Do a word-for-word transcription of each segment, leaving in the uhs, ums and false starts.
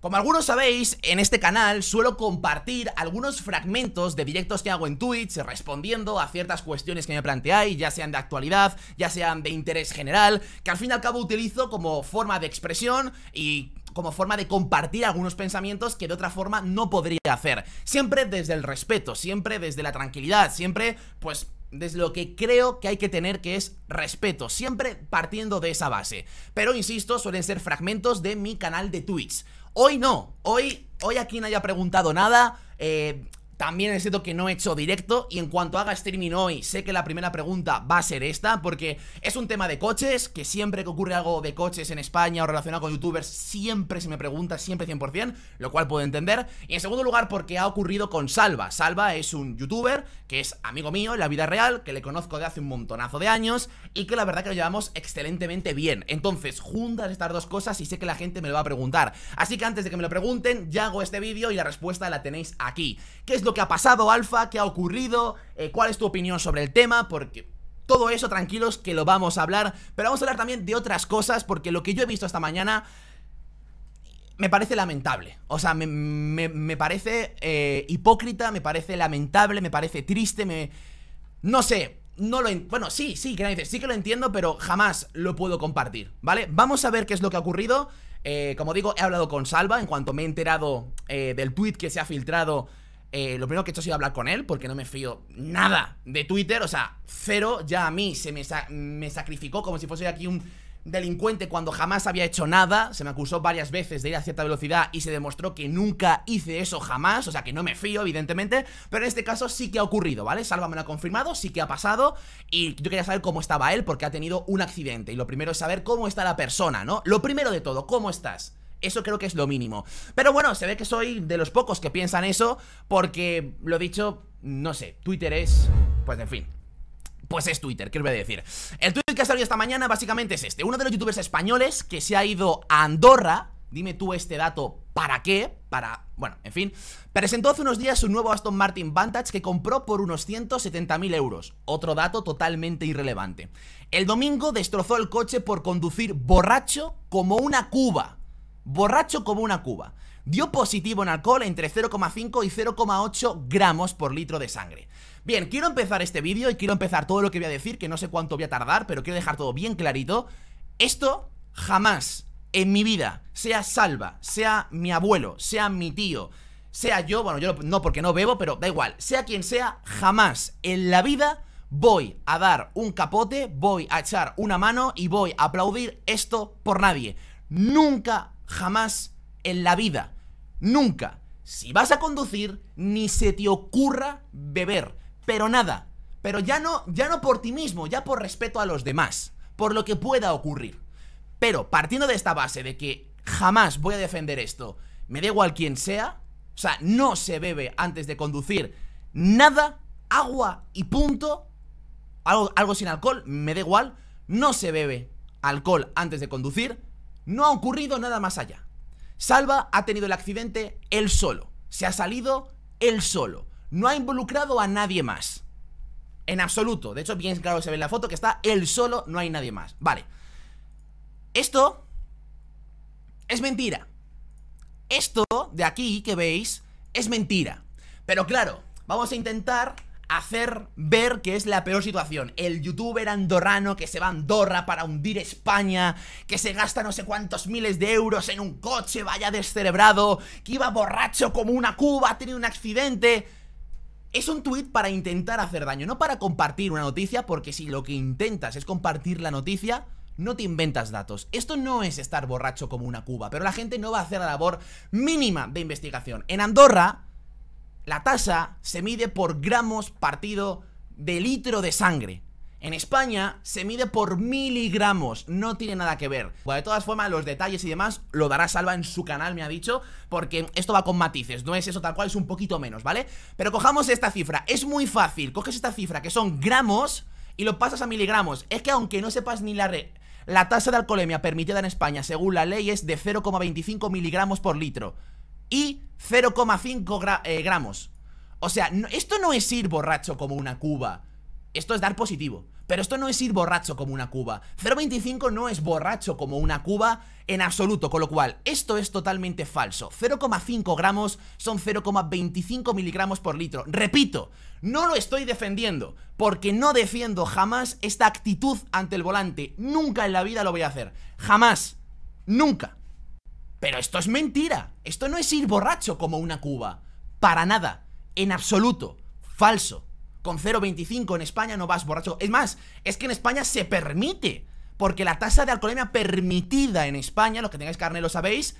Como algunos sabéis, en este canal suelo compartir algunos fragmentos de directos que hago en Twitch respondiendo a ciertas cuestiones que me planteáis, ya sean de actualidad, ya sean de interés general, que al fin y al cabo utilizo como forma de expresión y como forma de compartir algunos pensamientos que de otra forma no podría hacer. Siempre desde el respeto, siempre desde la tranquilidad, siempre pues desde lo que creo que hay que tener, que es respeto, siempre partiendo de esa base. Pero insisto, suelen ser fragmentos de mi canal de Twitch. Hoy no, hoy, hoy aquí no haya preguntado nada, eh, también es cierto que no he hecho directo. Y en cuanto haga streaming hoy, sé que la primera pregunta va a ser esta, porque es un tema de coches, que siempre que ocurre algo de coches en España o relacionado con youtubers, siempre se me pregunta, siempre cien por cien, lo cual puedo entender. Y en segundo lugar, porque ha ocurrido con Salva. Salva es un youtuber que es amigo mío en la vida real, que le conozco de hace un montonazo de años y que la verdad que lo llevamos excelentemente bien. Entonces, juntas estas dos cosas y sé que la gente me lo va a preguntar. Así que antes de que me lo pregunten, ya hago este vídeo y la respuesta la tenéis aquí. ¿Qué es lo que ha pasado, Alfa? ¿Qué ha ocurrido? Eh, ¿Cuál es tu opinión sobre el tema? Porque todo eso, tranquilos, que lo vamos a hablar. Pero vamos a hablar también de otras cosas, porque lo que yo he visto esta mañana me parece lamentable. O sea, me, me, me parece eh, hipócrita, me parece lamentable, me parece triste, me... No sé, no lo... En... Bueno, sí, sí, que dices, sí que lo entiendo, pero jamás lo puedo compartir, ¿vale? Vamos a ver qué es lo que ha ocurrido. Eh, como digo, he hablado con Salva en cuanto me he enterado eh, del tweet que se ha filtrado. Eh, lo primero que he hecho ha sido hablar con él, porque no me fío nada de Twitter, o sea, cero. Ya a mí se me, sa me sacrificó como si fuese aquí un delincuente cuando jamás había hecho nada. Se me acusó varias veces de ir a cierta velocidad y se demostró que nunca hice eso jamás, o sea que no me fío, evidentemente. Pero en este caso sí que ha ocurrido, ¿vale? Salva me lo ha confirmado, sí que ha pasado. Y yo quería saber cómo estaba él, porque ha tenido un accidente, y lo primero es saber cómo está la persona, ¿no? Lo primero de todo, ¿cómo estás? Eso creo que es lo mínimo. Pero bueno, se ve que soy de los pocos que piensan eso, porque, lo dicho, no sé, Twitter es... Pues en fin, pues es Twitter, ¿qué os voy a decir? El tweet que ha salido esta mañana básicamente es este. Uno de los youtubers españoles que se ha ido a Andorra, dime tú este dato, ¿para qué? Para... bueno, en fin. Presentó hace unos días su nuevo Aston Martin Vantage, que compró por unos ciento setenta mil euros. Otro dato totalmente irrelevante. El domingo destrozó el coche por conducir borracho como una cuba. Borracho como una cuba. Dio positivo en alcohol entre cero coma cinco y cero coma ocho gramos por litro de sangre. Bien, quiero empezar este vídeo y quiero empezar todo lo que voy a decir, que no sé cuánto voy a tardar, pero quiero dejar todo bien clarito. Esto jamás en mi vida, sea Salva, sea mi abuelo, sea mi tío, sea yo, bueno, yo no, porque no bebo, pero da igual, sea quien sea, jamás en la vida voy a dar un capote, voy a echar una mano y voy a aplaudir esto por nadie. Nunca, jamás en la vida, nunca. Si vas a conducir, ni se te ocurra beber, pero nada, pero ya no, ya no por ti mismo, ya por respeto a los demás, por lo que pueda ocurrir. Pero partiendo de esta base de que jamás voy a defender esto, me da igual quien sea, o sea, no se bebe antes de conducir, nada, agua y punto, algo, algo sin alcohol, me da igual, no se bebe alcohol antes de conducir. No ha ocurrido nada más allá. Salva ha tenido el accidente él solo. Se ha salido él solo. No ha involucrado a nadie más. En absoluto. De hecho, bien claro se ve en la foto que está él solo, no hay nadie más. Vale. Esto es mentira. Esto de aquí que veis es mentira. Pero claro, vamos a intentar hacer ver que es la peor situación. El youtuber andorrano que se va a Andorra para hundir España, que se gasta no sé cuántos miles de euros en un coche, vaya descerebrado, que iba borracho como una cuba, ha tenido un accidente. Es un tuit para intentar hacer daño, no para compartir una noticia, porque si lo que intentas es compartir la noticia, no te inventas datos. Esto no es estar borracho como una cuba, pero la gente no va a hacer la labor mínima de investigación. En Andorra, la tasa se mide por gramos partido de litro de sangre. En España se mide por miligramos, no tiene nada que ver. Bueno, de todas formas, los detalles y demás lo dará Salva en su canal, me ha dicho, porque esto va con matices, no es eso tal cual, es un poquito menos, ¿vale? Pero cojamos esta cifra, es muy fácil, coges esta cifra que son gramos y lo pasas a miligramos. Es que aunque no sepas ni la re... la tasa de alcoholemia permitida en España según la ley es de cero coma veinticinco miligramos por litro y cero coma cinco gramos. O sea, no, esto no es ir borracho como una cuba. Esto es dar positivo. Pero esto no es ir borracho como una cuba. cero coma veinticinco no es borracho como una cuba en absoluto, con lo cual esto es totalmente falso. Cero coma cinco gramos son cero coma veinticinco miligramos por litro. Repito, no lo estoy defendiendo, porque no defiendo jamás esta actitud ante el volante. Nunca en la vida lo voy a hacer. Jamás, nunca. Pero esto es mentira. Esto no es ir borracho como una cuba. Para nada, en absoluto. Falso. Con cero coma veinticinco en España no vas borracho. Es más, es que en España se permite, porque la tasa de alcoholemia permitida en España, los que tengáis carné lo sabéis,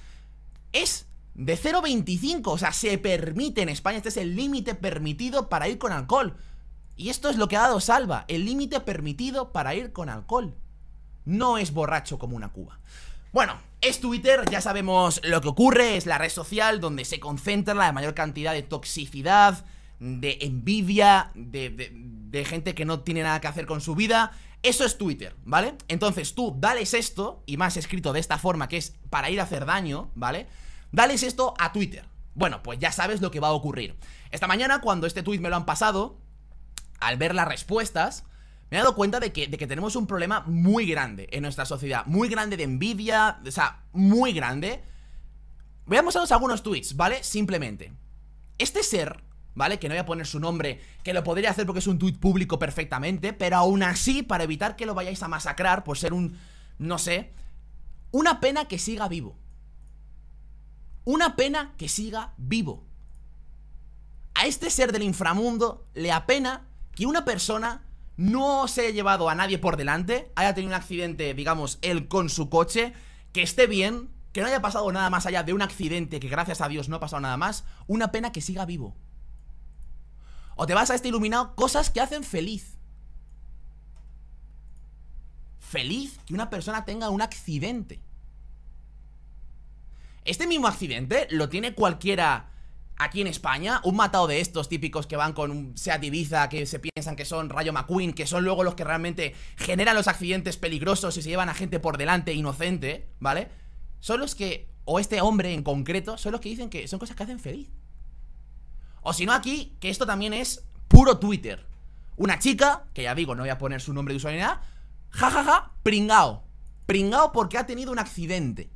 es de cero coma veinticinco. O sea, se permite en España. Este es el límite permitido para ir con alcohol. Y esto es lo que ha dado Salva, el límite permitido para ir con alcohol. No es borracho como una cuba. Bueno, es Twitter, ya sabemos lo que ocurre. Es la red social donde se concentra la mayor cantidad de toxicidad, de envidia, de, de, de gente que no tiene nada que hacer con su vida. Eso es Twitter, ¿vale? Entonces tú dales esto, y más escrito de esta forma, que es para ir a hacer daño, ¿vale? Dales esto a Twitter. Bueno, pues ya sabes lo que va a ocurrir. Esta mañana, cuando este tweet me lo han pasado, al ver las respuestas, me he dado cuenta de que, de que tenemos un problema muy grande en nuestra sociedad. Muy grande de envidia, o sea, muy grande. Veamos algunos tweets, ¿vale? Simplemente, este ser, ¿vale? Que no voy a poner su nombre, que lo podría hacer porque es un tuit público perfectamente, pero aún así, para evitar que lo vayáis a masacrar por ser un, no sé, una pena que siga vivo. Una pena que siga vivo. A este ser del inframundo le apena que una persona no se haya llevado a nadie por delante, haya tenido un accidente, digamos, él con su coche, que esté bien, que no haya pasado nada más allá de un accidente, que gracias a Dios no ha pasado nada más. Una pena que siga vivo. O te vas a este iluminado, cosas que hacen feliz. Feliz que una persona tenga un accidente. Este mismo accidente lo tiene cualquiera aquí en España. Un matado de estos típicos que van con un Seat Ibiza, que se piensan que son Rayo McQueen, que son luego los que realmente generan los accidentes peligrosos y se llevan a gente por delante inocente, ¿vale? Son los que, o este hombre en concreto, son los que dicen que son cosas que hacen feliz. O si no, aquí, que esto también es puro Twitter. Una chica, que ya digo, no voy a poner su nombre de usuario ni nada, jajaja, ja, ja, pringao. Pringao porque ha tenido un accidente.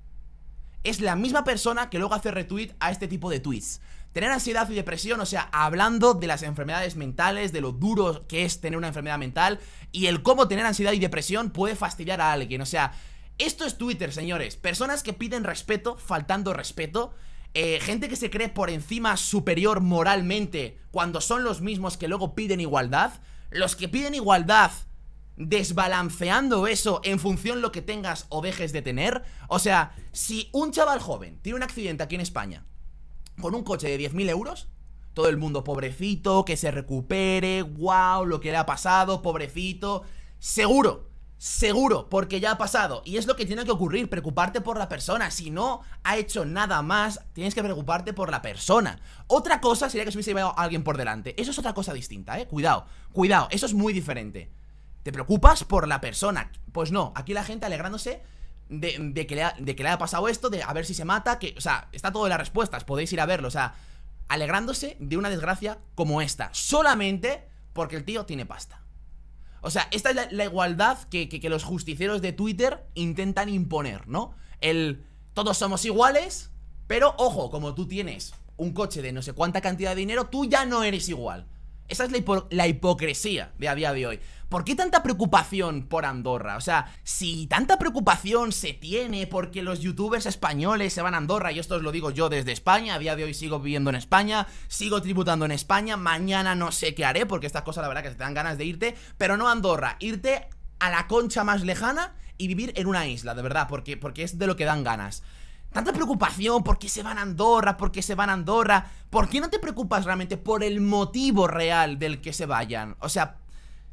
Es la misma persona que luego hace retweet a este tipo de tweets. Tener ansiedad y depresión, o sea, hablando de las enfermedades mentales, de lo duro que es tener una enfermedad mental y el cómo tener ansiedad y depresión puede fastidiar a alguien. O sea, esto es Twitter, señores. Personas que piden respeto, faltando respeto. Eh, gente que se cree por encima superior moralmente cuando son los mismos que luego piden igualdad. Los que piden igualdad desbalanceando eso en función de lo que tengas o dejes de tener. O sea, si un chaval joven tiene un accidente aquí en España con un coche de diez mil euros, todo el mundo, pobrecito, que se recupere, wow, lo que le ha pasado, pobrecito. Seguro, seguro, porque ya ha pasado. Y es lo que tiene que ocurrir, preocuparte por la persona. Si no ha hecho nada más, tienes que preocuparte por la persona. Otra cosa sería que se hubiese llevado a alguien por delante. Eso es otra cosa distinta, eh, cuidado, cuidado, eso es muy diferente. Te preocupas por la persona. Pues no, aquí la gente alegrándose de, de, que, le ha, de que le haya pasado esto, de a ver si se mata, que, o sea, está todo en las respuestas, podéis ir a verlo, o sea, alegrándose de una desgracia como esta, solamente porque el tío tiene pasta. O sea, esta es la, la igualdad que, que, que los justicieros de Twitter intentan imponer, ¿no? El todos somos iguales, pero ojo, como tú tienes un coche de no sé cuánta cantidad de dinero, tú ya no eres igual. Esa es la, hipo la hipocresía de a día de hoy. ¿Por qué tanta preocupación por Andorra? O sea, si tanta preocupación se tiene porque los youtubers españoles se van a Andorra, y esto os lo digo yo desde España, a día de hoy sigo viviendo en España, sigo tributando en España, mañana no sé qué haré, porque estas cosas la verdad que se te dan ganas de irte, pero no a Andorra, irte a la concha más lejana y vivir en una isla, de verdad, porque, porque es de lo que dan ganas. Tanta preocupación, ¿por qué se van a Andorra? ¿Por qué se van a Andorra? ¿Por qué no te preocupas realmente por el motivo real del que se vayan? O sea,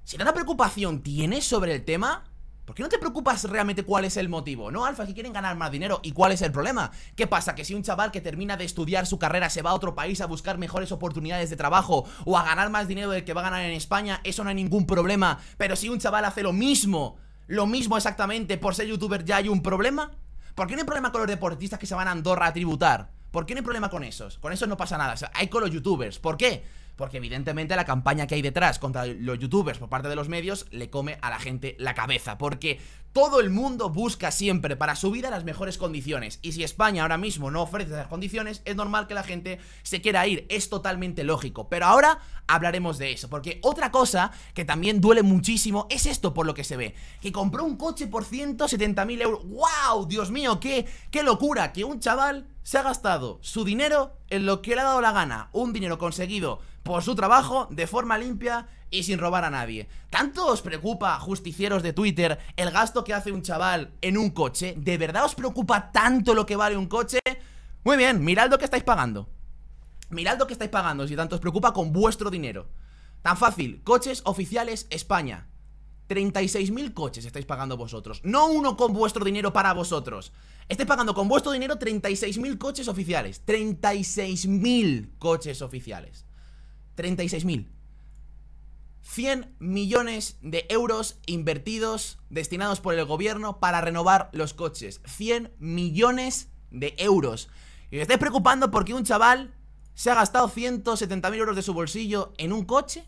si tanta preocupación tienes sobre el tema, ¿por qué no te preocupas realmente cuál es el motivo? No, alfa, que quieren ganar más dinero. ¿Y cuál es el problema? ¿Qué pasa? ¿Que si un chaval que termina de estudiar su carrera se va a otro país a buscar mejores oportunidades de trabajo o a ganar más dinero del que va a ganar en España? Eso no hay ningún problema. Pero si un chaval hace lo mismo, lo mismo exactamente, por ser youtuber, ¿ya hay un problema? ¿Por qué no hay problema con los deportistas que se van a Andorra a tributar? ¿Por qué no hay problema con esos? Con esos no pasa nada, o sea, hay con los youtubers. ¿Por qué? porque evidentemente la campaña que hay detrás contra los youtubers por parte de los medios le come a la gente la cabeza, porque todo el mundo busca siempre para su vida las mejores condiciones, y si España ahora mismo no ofrece esas condiciones, es normal que la gente se quiera ir, es totalmente lógico. Pero ahora hablaremos de eso, porque otra cosa que también duele muchísimo es esto, por lo que se ve, que compró un coche por ciento setenta mil euros, ¡wow! Dios mío, qué, qué locura, que un chaval se ha gastado su dinero en lo que le ha dado la gana, un dinero conseguido por su trabajo, de forma limpia y sin robar a nadie. ¿Tanto os preocupa, justicieros de Twitter, el gasto que hace un chaval en un coche? ¿De verdad os preocupa tanto lo que vale un coche? Muy bien, mirad lo que estáis pagando. Mirad lo que estáis pagando si tanto os preocupa con vuestro dinero. Tan fácil, coches oficiales España, treinta y seis mil coches estáis pagando vosotros. No uno con vuestro dinero para vosotros. Estáis pagando con vuestro dinero treinta y seis mil coches oficiales. treinta y seis mil coches oficiales. treinta y seis mil. cien millones de euros invertidos, destinados por el gobierno para renovar los coches. cien millones de euros. Y os estáis preocupando porque un chaval se ha gastado ciento setenta mil euros de su bolsillo en un coche.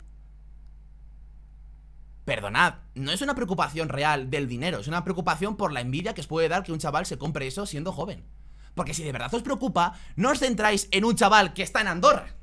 Perdonad, no es una preocupación real del dinero, es una preocupación por la envidia que os puede dar que un chaval se compre eso siendo joven. Porque si de verdad os preocupa, no os centráis en un chaval que está en Andorra.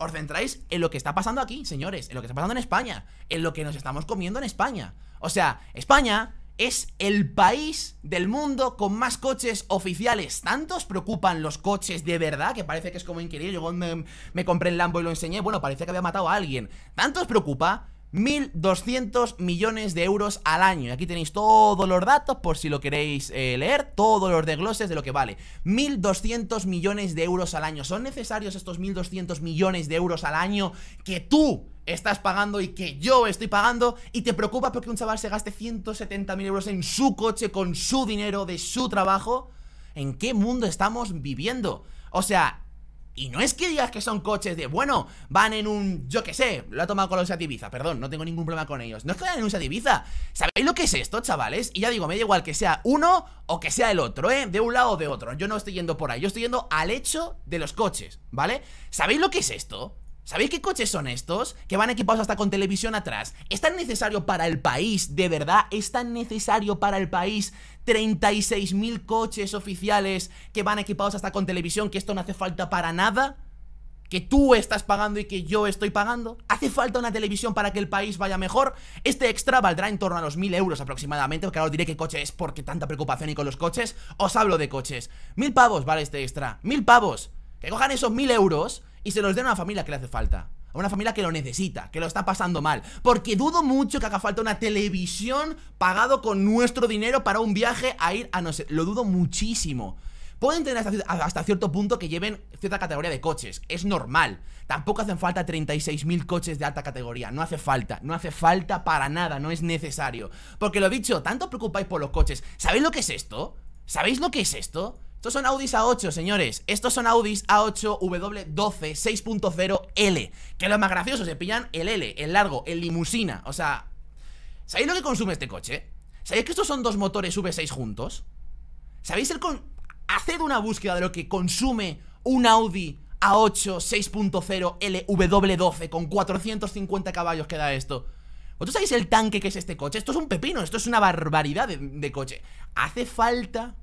Os centráis en lo que está pasando aquí, señores, en lo que está pasando en España, en lo que nos estamos comiendo en España. O sea, España es el país del mundo con más coches oficiales. ¿Tanto os preocupan los coches de verdad? Que parece que es como increíble, yo me, me compré el Lambo y lo enseñé, bueno, parecía que había matado a alguien. ¿Tanto os preocupa? mil doscientos millones de euros al año. Y aquí tenéis todos los datos por si lo queréis eh, leer, todos los desgloses de lo que vale. mil doscientos millones de euros al año. ¿Son necesarios estos mil doscientos millones de euros al año que tú estás pagando y que yo estoy pagando? Y te preocupa porque un chaval se gaste ciento setenta mil euros en su coche, con su dinero, de su trabajo. ¿En qué mundo estamos viviendo? O sea... Y no es que digas que son coches de, bueno, van en un, yo qué sé, lo ha tomado con los Seat Ibiza, perdón, no tengo ningún problema con ellos. No es que vayan en un Seat Ibiza. ¿Sabéis lo que es esto, chavales? Y ya digo, me da igual que sea uno o que sea el otro, ¿eh? De un lado o de otro. Yo no estoy yendo por ahí, yo estoy yendo al hecho de los coches, ¿vale? ¿Sabéis lo que es esto? ¿Sabéis qué coches son estos? Que van equipados hasta con televisión atrás. ¿Es tan necesario para el país, de verdad? ¿Es tan necesario para el país treinta y seis mil coches oficiales que van equipados hasta con televisión, que esto no hace falta para nada? ¿Que tú estás pagando y que yo estoy pagando? ¿Hace falta una televisión para que el país vaya mejor? Este extra valdrá en torno a los mil euros aproximadamente, porque ahora os diré qué coche es porque tanta preocupación y con los coches. Os hablo de coches. Mil pavos vale este extra, mil pavos. Que cojan esos mil euros y se los den a una familia que le hace falta, a una familia que lo necesita, que lo está pasando mal. Porque dudo mucho que haga falta una televisión pagado con nuestro dinero para un viaje a ir a no sé. Lo dudo muchísimo. Pueden tener hasta, hasta cierto punto que lleven cierta categoría de coches, es normal. Tampoco hacen falta treinta y seis mil coches de alta categoría, no hace falta, no hace falta para nada, no es necesario. Porque lo dicho, tanto os preocupáis por los coches. ¿Sabéis lo que es esto? ¿Sabéis lo que es esto? Estos son Audis A ocho, señores. Estos son Audis A ocho W doce seis punto cero L. Que lo más gracioso, se pillan el L, el largo, el limusina. O sea, ¿sabéis lo que consume este coche? ¿Sabéis que estos son dos motores V seis juntos? ¿Sabéis el con... Haced una búsqueda de lo que consume un Audi A ocho seis punto cero L W doce con cuatrocientos cincuenta caballos que da esto. ¿Vosotros sabéis el tanque que es este coche? Esto es un pepino, esto es una barbaridad de, de coche. Hace falta...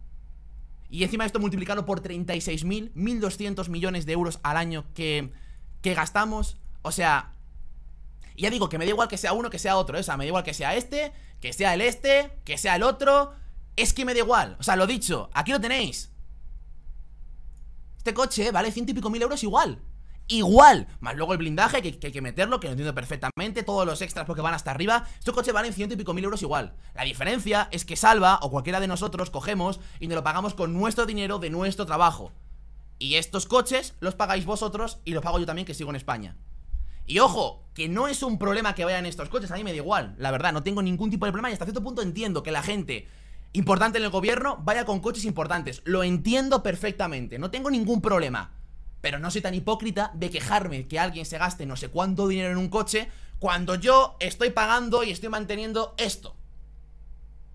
Y encima esto multiplicado por treinta y seis mil, mil doscientos millones de euros al año que, que gastamos. O sea, ya digo que me da igual que sea uno que sea otro, ¿eh? O sea, me da igual que sea este, que sea el este, que sea el otro. Es que me da igual, o sea, lo dicho, aquí lo tenéis. Este coche vale ciento y pico mil euros igual. Igual, más luego el blindaje que, que hay que meterlo, que lo entiendo perfectamente, todos los extras porque van hasta arriba. Estos coches valen ciento y pico mil euros igual. La diferencia es que Salva o cualquiera de nosotros cogemos y nos lo pagamos con nuestro dinero, de nuestro trabajo. Y estos coches los pagáis vosotros y los pago yo también, que sigo en España. Y ojo, que no es un problema que vayan estos coches, a mí me da igual, la verdad, no tengo ningún tipo de problema. Y hasta cierto punto entiendo que la gente importante en el gobierno vaya con coches importantes, lo entiendo perfectamente, no tengo ningún problema. Pero no soy tan hipócrita de quejarme que alguien se gaste no sé cuánto dinero en un coche cuando yo estoy pagando y estoy manteniendo esto.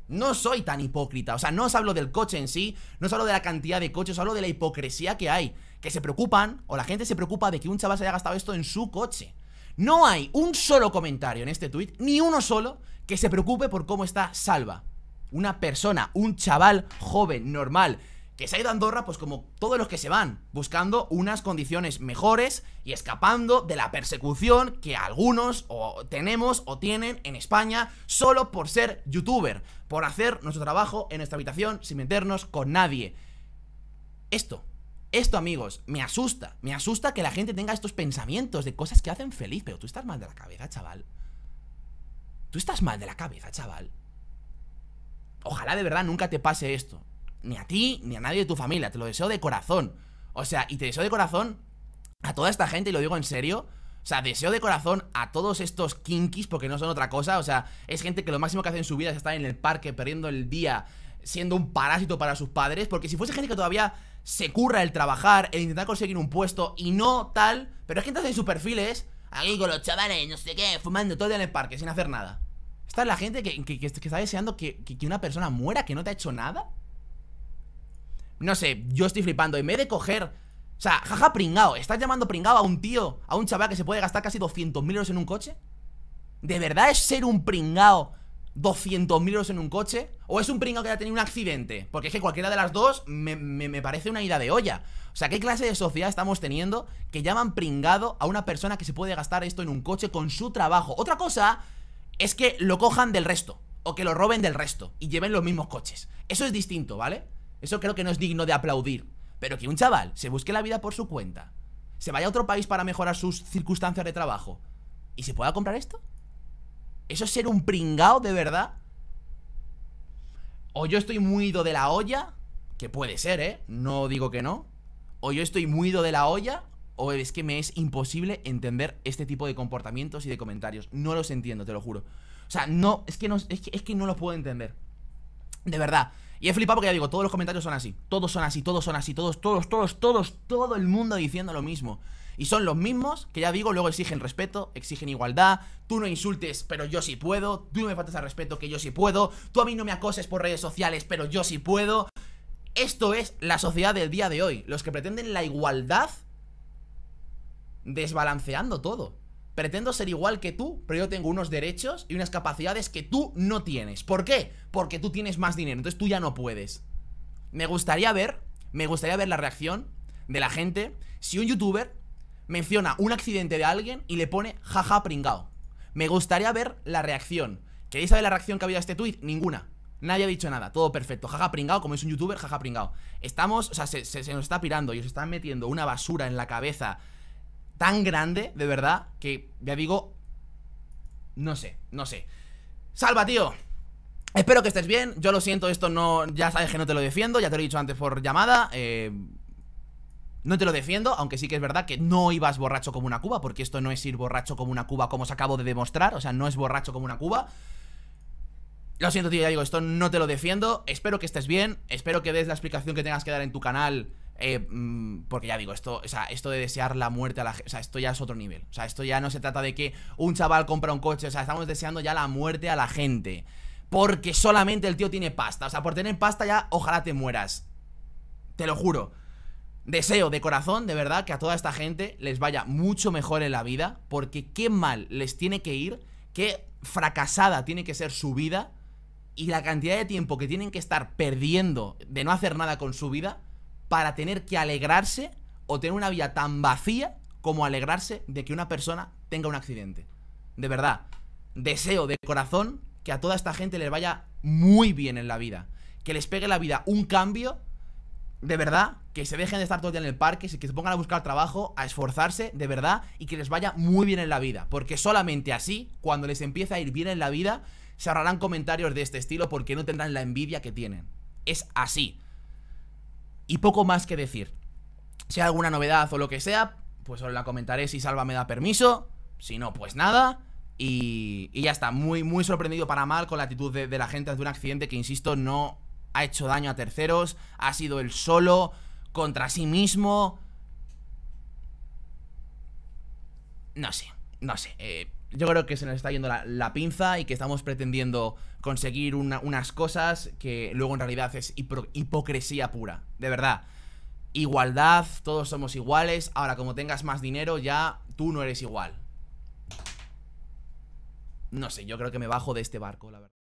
No soy tan hipócrita, o sea, no os hablo del coche en sí, no os hablo de la cantidad de coches, os hablo de la hipocresía que hay. Que se preocupan, o la gente se preocupa de que un chaval se haya gastado esto en su coche. No hay un solo comentario en este tuit, ni uno solo, que se preocupe por cómo está Salva. Una persona, un chaval joven, normal, que se ha ido a Andorra, pues como todos los que se van, buscando unas condiciones mejores y escapando de la persecución que algunos o tenemos o tienen en España solo por ser youtuber, por hacer nuestro trabajo en nuestra habitación sin meternos con nadie. Esto, esto amigos, me asusta, me asusta que la gente tenga estos pensamientos de cosas que hacen feliz. Pero tú estás mal de la cabeza, chaval. Tú estás mal de la cabeza, chaval. Ojalá de verdad nunca te pase esto, ni a ti, ni a nadie de tu familia. Te lo deseo de corazón. O sea, y te deseo de corazón a toda esta gente, y lo digo en serio. O sea, deseo de corazón a todos estos kinkis, porque no son otra cosa. O sea, es gente que lo máximo que hace en su vida es estar en el parque perdiendo el día, siendo un parásito para sus padres. Porque si fuese gente que todavía se curra el trabajar, el intentar conseguir un puesto y no tal, pero es gente que hace sus perfiles aquí con los chavales, no sé qué, fumando todo el día en el parque sin hacer nada. Esta es la gente que, que, que está deseando que, que, que una persona muera, que no te ha hecho nada. No sé, yo estoy flipando. En vez de coger, o sea, jaja pringao, ¿estás llamando pringao a un tío, a un chaval que se puede gastar casi doscientos mil euros en un coche? ¿De verdad es ser un pringao doscientos mil euros en un coche? ¿O es un pringao que ha tenido un accidente? Porque es que cualquiera de las dos me, me, me parece una ida de olla. O sea, ¿qué clase de sociedad estamos teniendo que llaman pringado a una persona que se puede gastar esto en un coche con su trabajo? Otra cosa es que lo cojan del resto, o que lo roben del resto y lleven los mismos coches. Eso es distinto, ¿vale? Eso creo que no es digno de aplaudir. Pero que un chaval se busque la vida por su cuenta, se vaya a otro país para mejorar sus circunstancias de trabajo y se pueda comprar esto, ¿eso es ser un pringao de verdad? O yo estoy muy ido de la olla, que puede ser, ¿eh? No digo que no. O yo estoy muy ido de la olla, o es que me es imposible entender este tipo de comportamientos y de comentarios. No los entiendo, te lo juro. O sea, no, es que no, es que, es que no los puedo entender, de verdad. Y he flipado porque ya digo, todos los comentarios son así. Todos son así, todos son así, todos, todos, todos, todos, todo el mundo diciendo lo mismo. Y son los mismos que ya digo, luego exigen respeto, exigen igualdad. Tú no insultes, pero yo sí puedo. Tú no me faltas al respeto, que yo sí puedo. Tú a mí no me acoses por redes sociales, pero yo sí puedo. Esto es la sociedad del día de hoy. Los que pretenden la igualdad desbalanceando todo. Pretendo ser igual que tú, pero yo tengo unos derechos y unas capacidades que tú no tienes. ¿Por qué? Porque tú tienes más dinero, entonces tú ya no puedes. Me gustaría ver, me gustaría ver la reacción de la gente si un youtuber menciona un accidente de alguien y le pone jaja pringao. Me gustaría ver la reacción. ¿Queréis saber la reacción que ha habido a este tweet? Ninguna. Nadie ha dicho nada, todo perfecto, jaja pringao, como es un youtuber, jaja pringao. Estamos, o sea, se, se, se nos está pirando y os están metiendo una basura en la cabeza tan grande, de verdad, que ya digo, no sé, no sé. Salva, tío, espero que estés bien. Yo lo siento, esto no, ya sabes que no te lo defiendo, ya te lo he dicho antes por llamada. eh, No te lo defiendo, aunque sí que es verdad que no ibas borracho como una cuba, porque esto no es ir borracho como una cuba, como os acabo de demostrar. O sea, no es borracho como una cuba. Lo siento, tío, ya digo, esto no te lo defiendo. Espero que estés bien, espero que des la explicación que tengas que dar en tu canal. Eh, porque ya digo, esto, o sea, esto de desear la muerte a la gente, o sea, esto ya es otro nivel. O sea, esto ya no se trata de que un chaval compra un coche, o sea, estamos deseando ya la muerte a la gente porque solamente el tío tiene pasta. O sea, por tener pasta ya, ojalá te mueras, te lo juro. Deseo de corazón, de verdad, que a toda esta gente les vaya mucho mejor en la vida, porque qué mal les tiene que ir, qué fracasada tiene que ser su vida y la cantidad de tiempo que tienen que estar perdiendo de no hacer nada con su vida para tener que alegrarse o tener una vida tan vacía como alegrarse de que una persona tenga un accidente. De verdad, deseo de corazón que a toda esta gente les vaya muy bien en la vida, que les pegue la vida un cambio, de verdad, que se dejen de estar todo el día en el parque, que se pongan a buscar trabajo, a esforzarse, de verdad, y que les vaya muy bien en la vida, porque solamente así, cuando les empiece a ir bien en la vida, se ahorrarán comentarios de este estilo porque no tendrán la envidia que tienen. Es así. Y poco más que decir. Si hay alguna novedad o lo que sea, pues os la comentaré si Salva me da permiso. Si no, pues nada. Y, y ya está. Muy, muy sorprendido para mal con la actitud de, de la gente ante un accidente que, insisto, no ha hecho daño a terceros. Ha sido él solo, contra sí mismo. No sé, no sé. Eh, yo creo que se nos está yendo la, la pinza y que estamos pretendiendo conseguir una, unas cosas que luego en realidad es hipo, hipocresía pura, de verdad. Igualdad, todos somos iguales. Ahora, como tengas más dinero, ya tú no eres igual. No sé, yo creo que me bajo de este barco, la verdad.